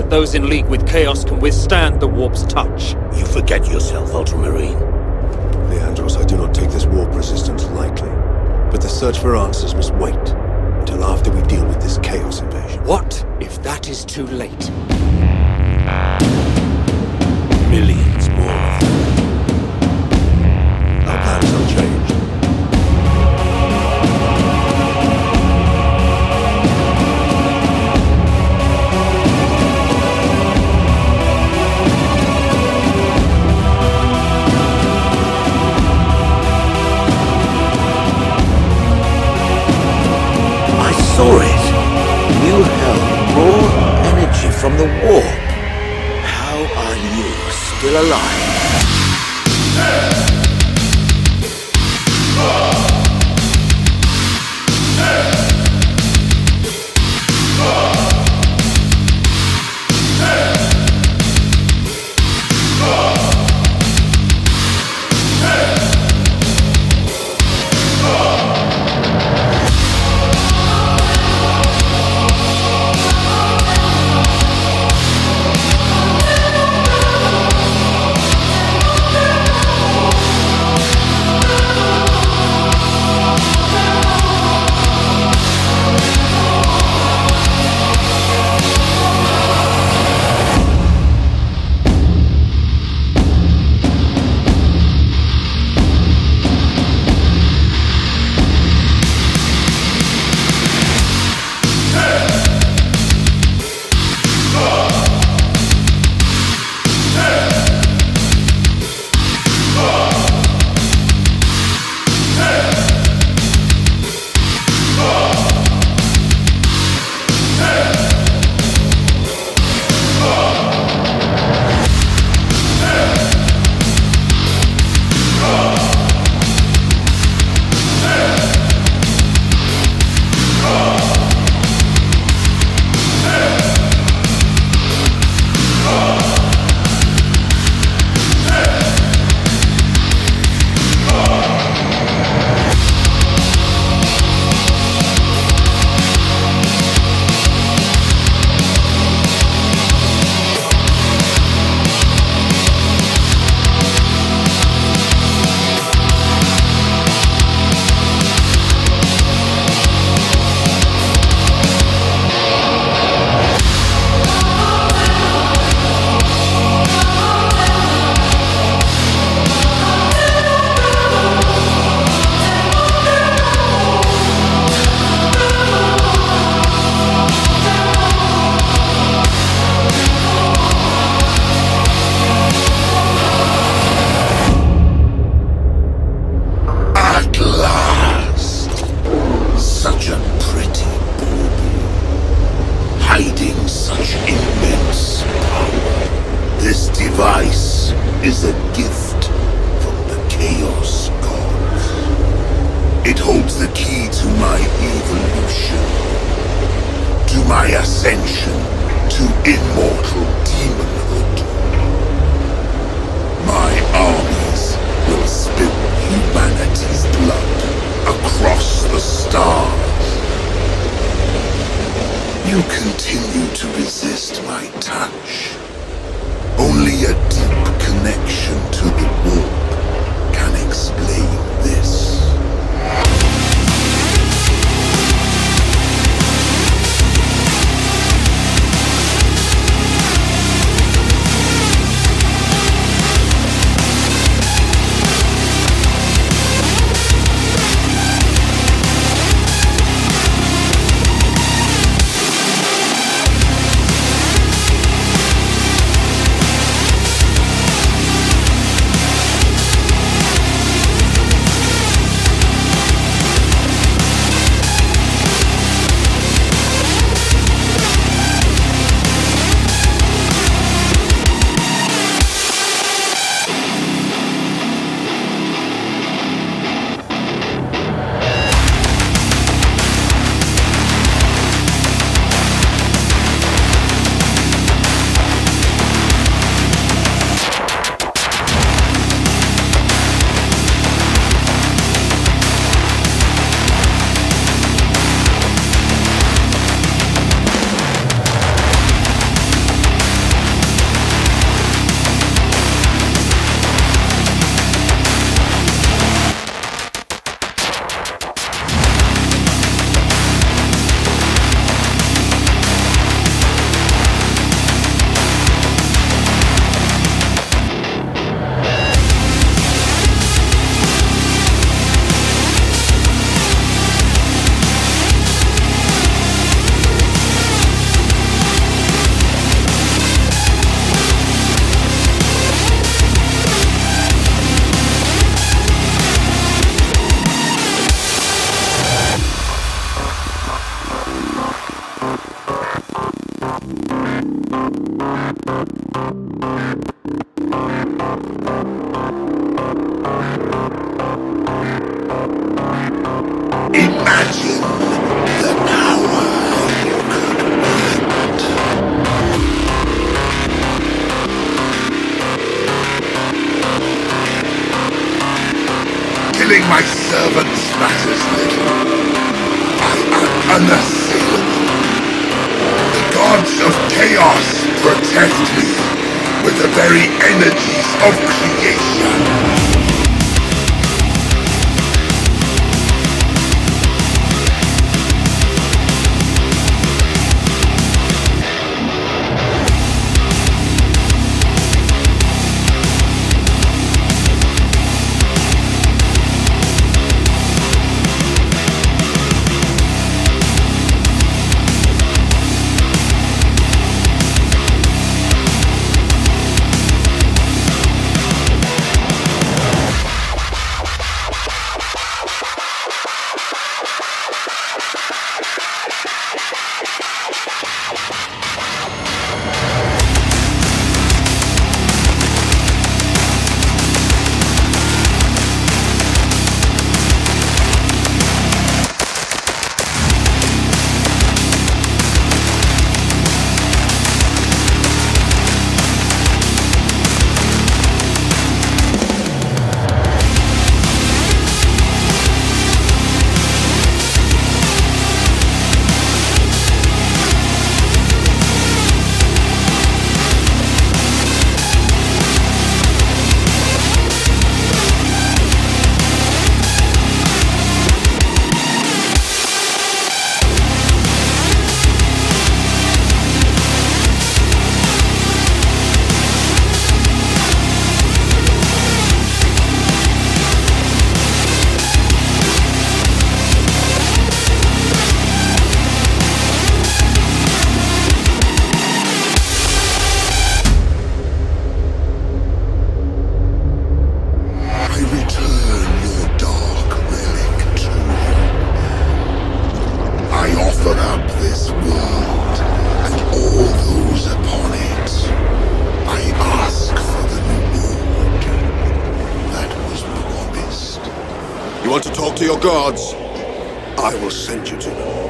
that those in league with Chaos can withstand the warp's touch. You forget yourself, Ultramarine. Leandros, I do not take this warp resistance lightly. But the search for answers must wait until after we deal with this Chaos invasion. What if that is too late? Millions more of them. Our plans are changed. You held raw energy from the warp. How are you still alive? Guards, I will send you to them.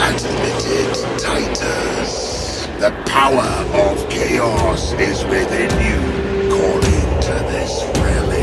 Admitted, Titus. The power of Chaos is within you. Call into this relic.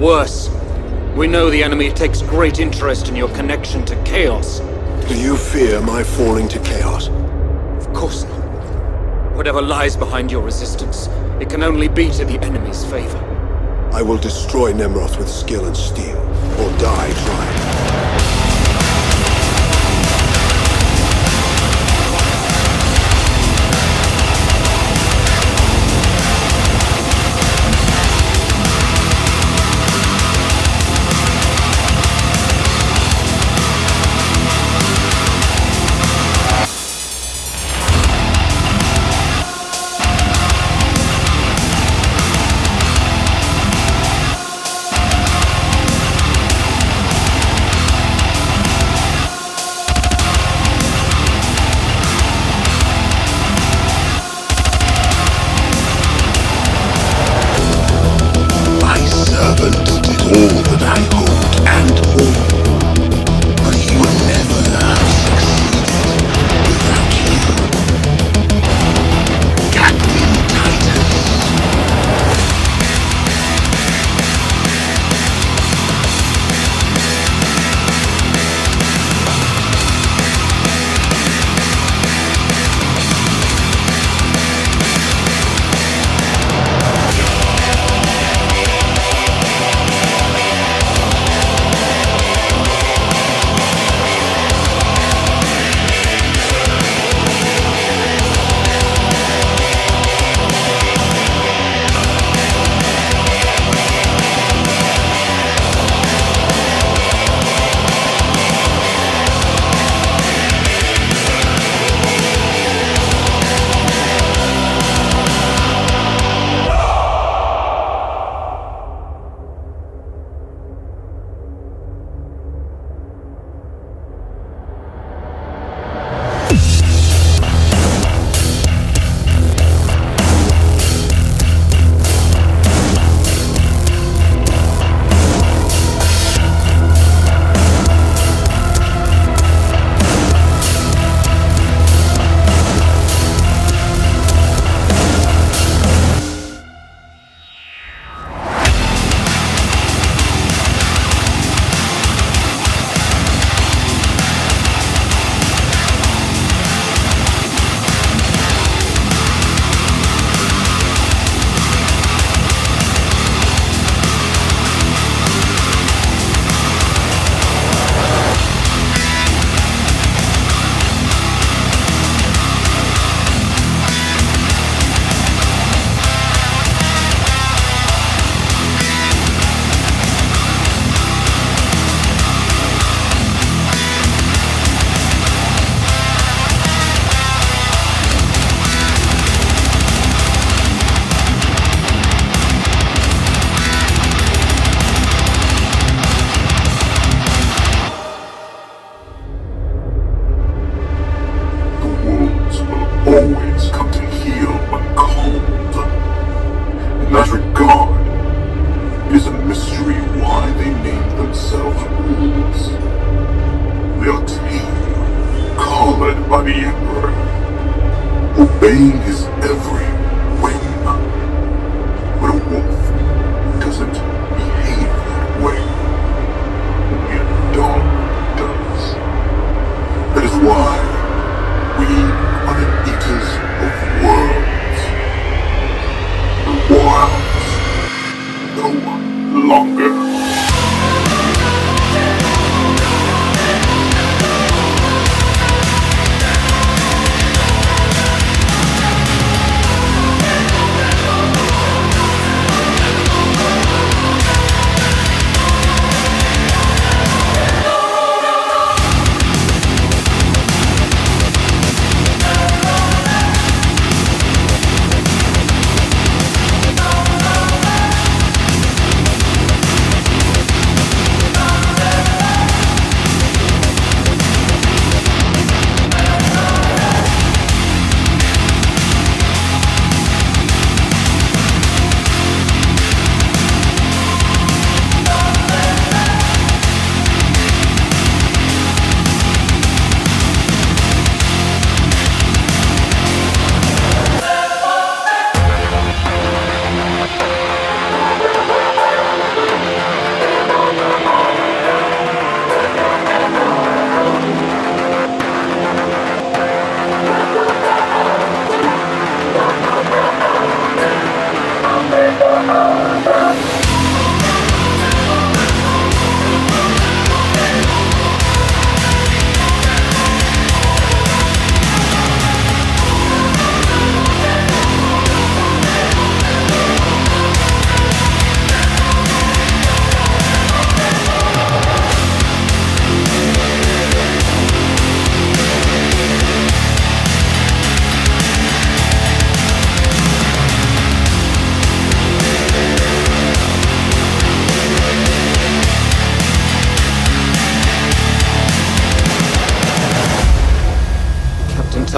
worse. We know the enemy takes great interest in your connection to Chaos. Do you fear my falling to Chaos? Of course not. Whatever lies behind your resistance, it can only be to the enemy's favor. I will destroy Nemroth with skill and steel, or die trying.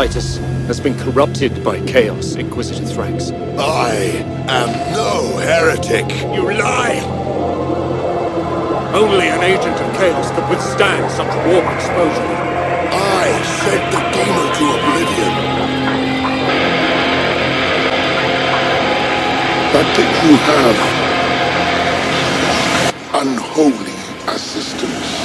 Titus has been corrupted by Chaos, Inquisitor Thrax. I am no heretic. You lie! Only an agent of Chaos could withstand such warp exposure. I sent the demon to oblivion. But did you have unholy assistance?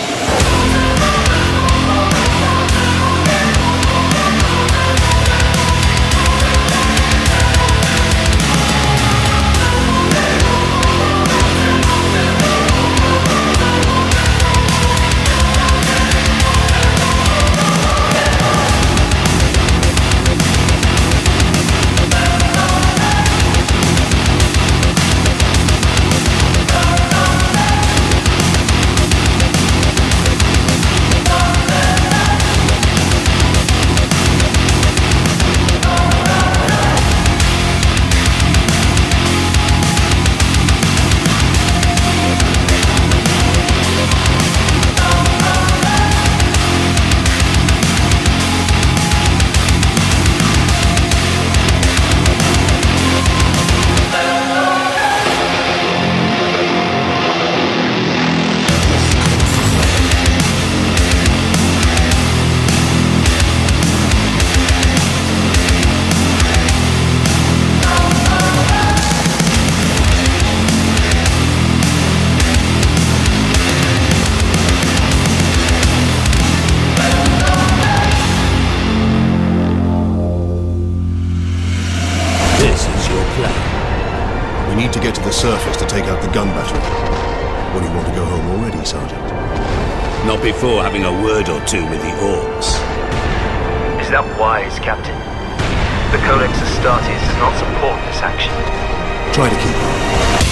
Surface to take out the gun battery. What, do you want to go home already, Sergeant? Not before having a word or two with the Orks. Is that wise, Captain? The Codex Astartes does not support this action. Try to keep on.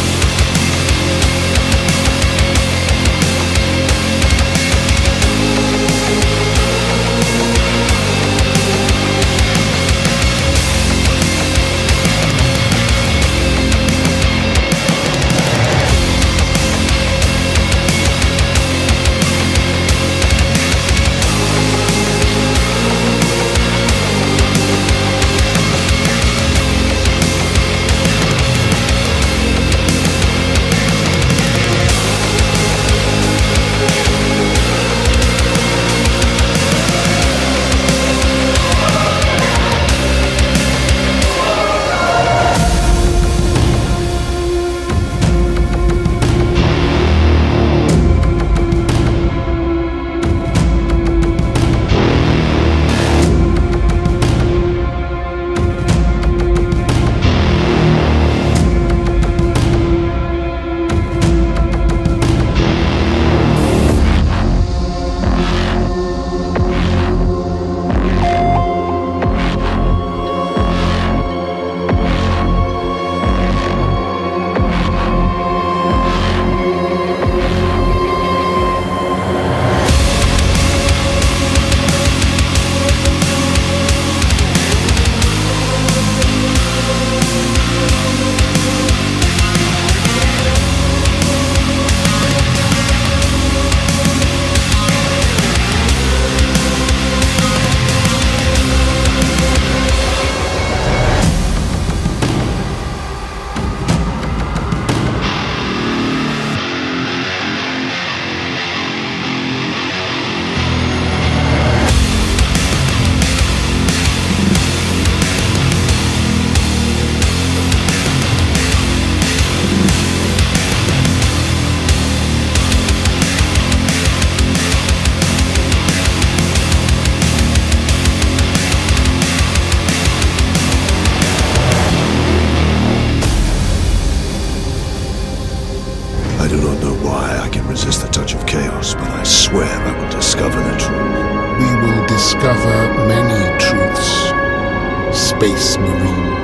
Discover many truths, Space Marine.